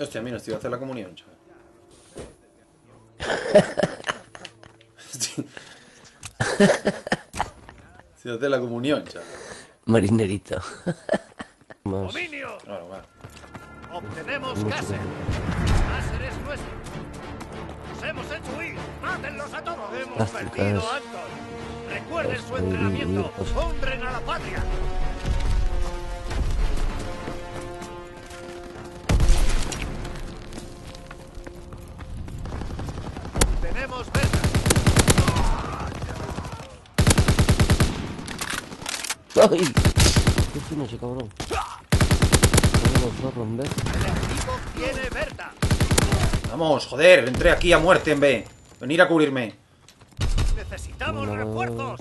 Hostia, mira, estoy a hacer la comunión, chaval. Estoy a hacer la comunión, chaval. Marinerito. Vamos. Ahora va. Obtenemos Cáceres. Cáceres es nuestro. Nos hemos hecho huir. Mátenlos a todos. Hemos perdido actos. Recuerden su entrenamiento. Honren a la patria. Obtenemos besas. ¡Ay! ¡Qué fino ese cabrón! El equipo tiene Berta. Vamos, joder, entré aquí a muerte en B. Venir a cubrirme. Necesitamos refuerzos.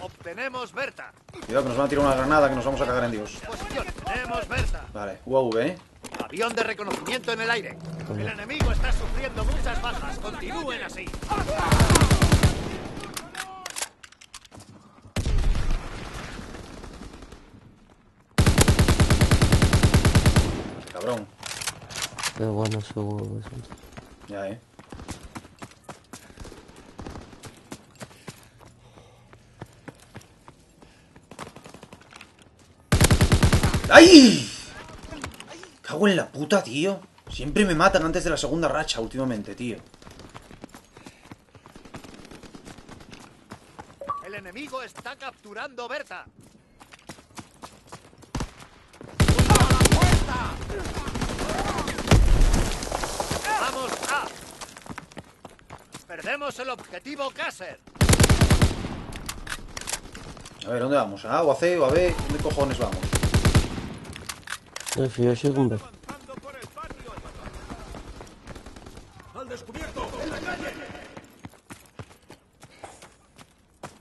Obtenemos Berta. Cuidado que nos van a tirar una granada que nos vamos a cagar en Dios. Obtenemos Berta. Vale, UAV, Avión de reconocimiento en el aire. El enemigo está sufriendo muchas bajas. Continúen así. Cabrón. Qué bueno, seguro. Ya, ¡Ay! Cago en la puta, tío. Siempre me matan antes de la segunda racha últimamente, tío. El enemigo está capturando Berta. Vamos a... Perdemos el objetivo Cáceres. A ver, ¿dónde vamos? ¿A A o a C o a B? ¿Dónde cojones vamos? Yo soy un B. ¡Al descubierto! ¡En la calle!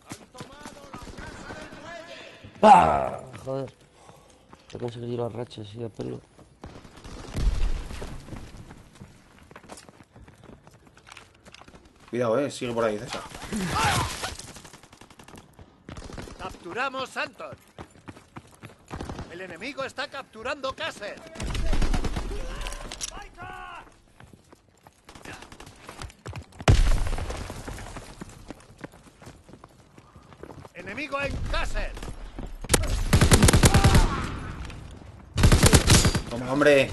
¡Han tomado la casa del muelle! ¡Bah! Joder. Te conseguí las rachas y a pelo. Cuidado, sigue por ahí, César. Capturamos Santos. El enemigo está capturando Cáceres. Enemigo en Cáceres. Toma, hombre.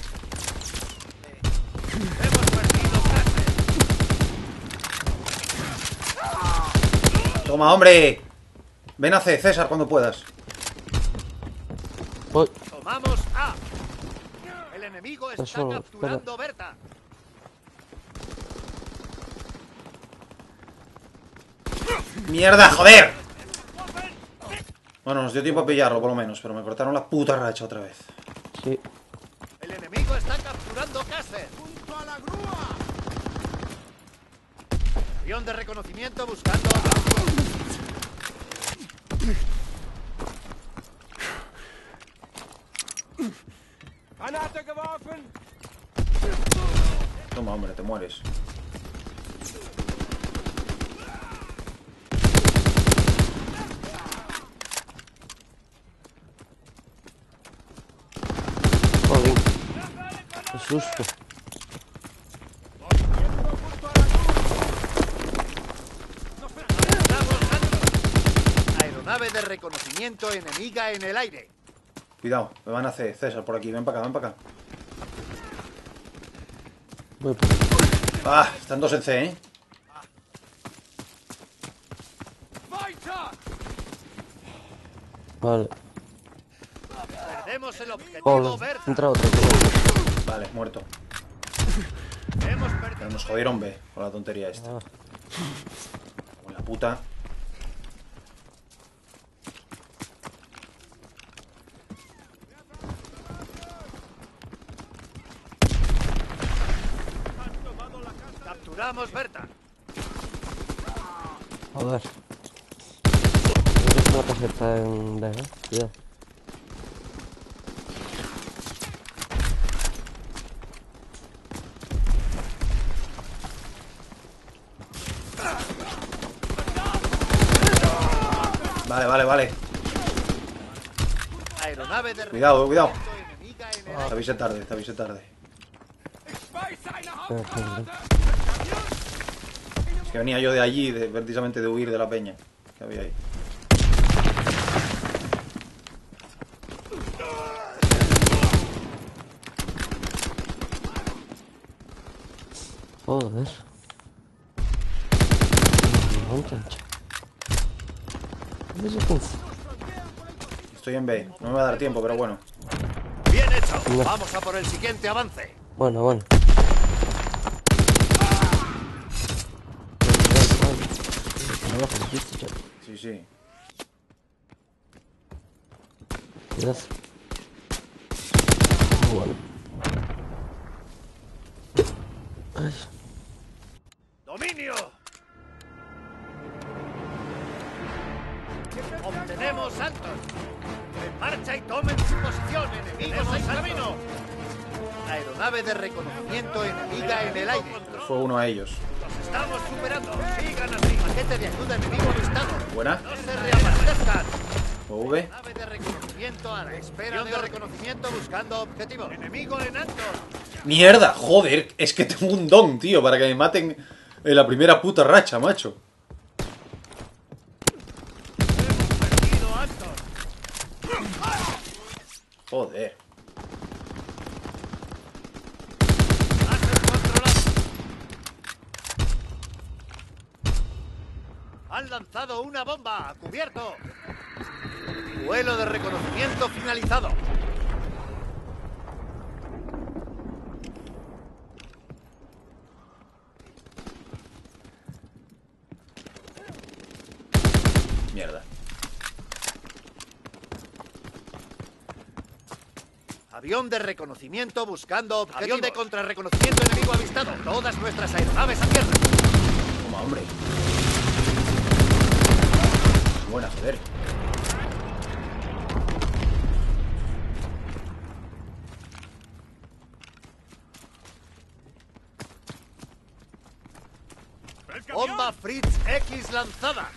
Toma, hombre. Ven a C, César, cuando puedas. Voy. Tomamos A. El enemigo está capturando Berta. ¡Mierda, joder! Bueno, nos dio tiempo a pillarlo, por lo menos, pero me cortaron la puta racha otra vez. Sí. El enemigo está capturando Cáceres. ¡Junto a la grúa! Avión de reconocimiento buscando a... Toma, hombre, te mueres. Joder, qué susto. Aeronave de reconocimiento enemiga en el aire. Cuidado, me van a hacer, César, por aquí. Ven para acá, ven para acá. Ah, están dos en C, Vale. Perdemos el objetivo verde. Entra otro. Vale, muerto. Pero nos jodieron B con la tontería esta. Con la puta. Vamos, Berta. Joder. Una tarjeta en B, Cuidado. Vale, vale, vale. Cuidado, cuidado. Te avisé tarde, te avisé tarde. Es que venía yo de allí, precisamente de huir de la peña que había ahí. Joder. Estoy en B. No me va a dar tiempo, pero bueno. Bien hecho. No. Vamos a por el siguiente avance. Bueno, bueno. Sí, sí. Gracias. Bueno. Ay. ¡Dominio! ¡Obtenemos Santos! ¡En marcha y tomen su posición! ¡Enemigos en camino! Aeronave de reconocimiento enemiga en el aire. Fue uno a ellos. ¡Los estamos superando! ¡Sigan así! ¡Paquete de ayuda enemigo avistado! ¡Buena! ¡No se reaparezcan! V. Aeronave de reconocimiento a la espera de reconocimiento buscando objetivo. ¡Enemigo en alto! ¡Mierda! ¡Joder! Es que tengo un don, tío, para que me maten... En la primera puta racha, macho. Joder. Han lanzado una bomba a cubierto. Vuelo de reconocimiento finalizado. Mierda. Avión de reconocimiento buscando objetivo. Avión de contrarreconocimiento enemigo avistado. Todas nuestras aeronaves a tierra. Toma, hombre. Buena, joder. Bomba Fritz X lanzada.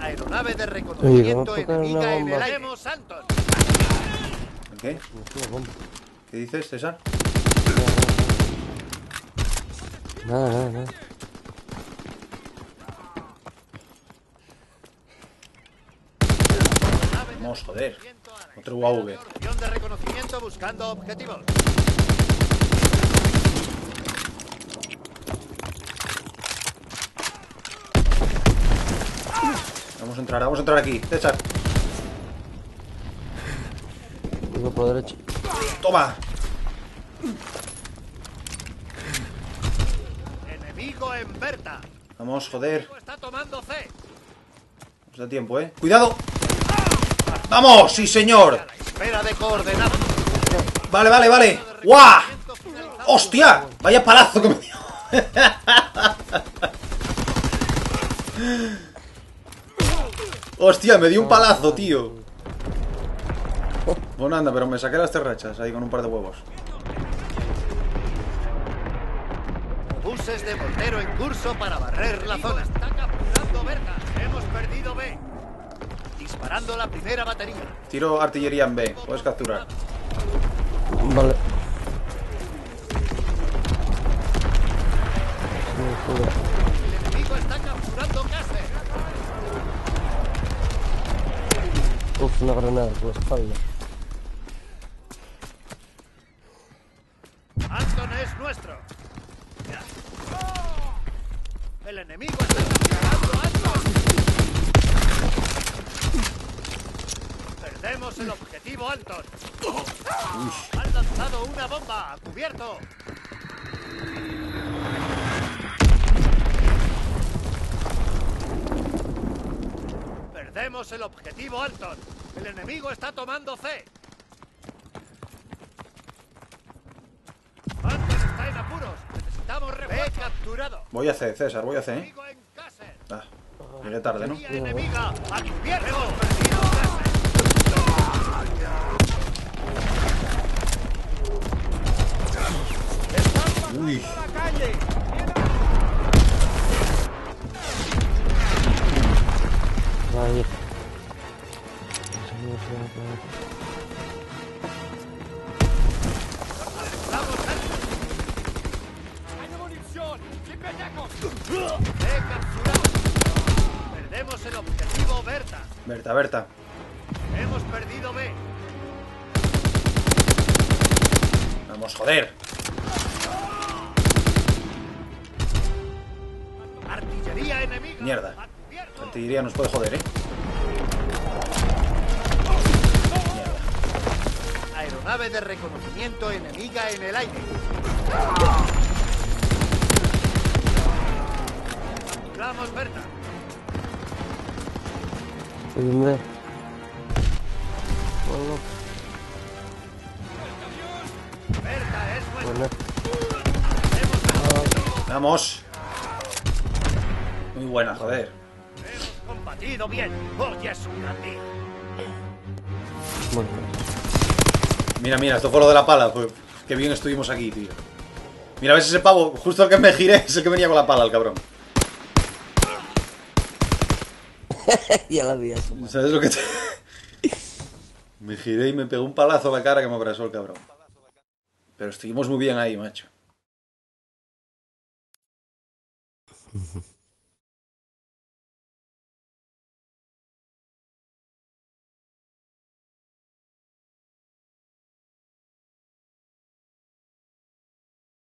Aeronave de reconocimiento enemiga en el aire. ¿Qué? ¿Qué dices, César? Nada, nada, nada. Vamos, joder. Otro UAV. Avión de reconocimiento buscando objetivos. Vamos a entrar aquí, César. Vengo por derecha. Toma. Enemigo en Berta. Vamos, joder. Está tomando C. Nos da tiempo, eh. ¡Cuidado! ¡Vamos! ¡Sí, señor! Espera de coordenadas. Vale, vale, vale. ¡Guau! ¡Hostia! ¡Vaya palazo que me dio! Hostia, me dio un palazo, tío. Bueno, anda, pero me saqué las terrachas ahí con un par de huevos. Buses de mortero en curso para barrer la zona. Está capturando Berta. Hemos perdido B. Disparando la primera batería. Tiro artillería en B. Puedes capturar. Vale. El enemigo está capturando Cáceres. Uf, una granada por la espalda. Anton es nuestro. El enemigo está cargando a Anton. Perdemos el objetivo, Anton. Han lanzado una bomba a cubierto. Perdemos el objetivo, Anton. El enemigo está tomando C. Anton está en apuros. Necesitamos refuerzos. Capturado. Voy a C, César, voy a C, ¿eh? Ah, llegué tarde, ¿no? Enemiga, uy. Ahí. pendejo! ¡He capturado! Perdemos el objetivo Berta. Berta, Berta. Hemos perdido B. Vamos, joder. Artillería enemiga. Mierda. Artillería nos puede joder, ¿eh? Mierda. Aeronave de reconocimiento enemiga en el aire. Vamos, Berta. Berta es buena. Vamos. Muy buena, joder. Hemos combatido bien. Hoy es un gran día. Bueno. Mira, mira, esto fue lo de la pala. Qué bien estuvimos aquí, tío. Mira, ves ese pavo. Justo el que me giré es el que venía con la pala, el cabrón. Ya la vi. ¿Sabes lo que te... Me giré y me pegó un palazo a la cara que me abrazó el cabrón. Pero estuvimos muy bien ahí, macho.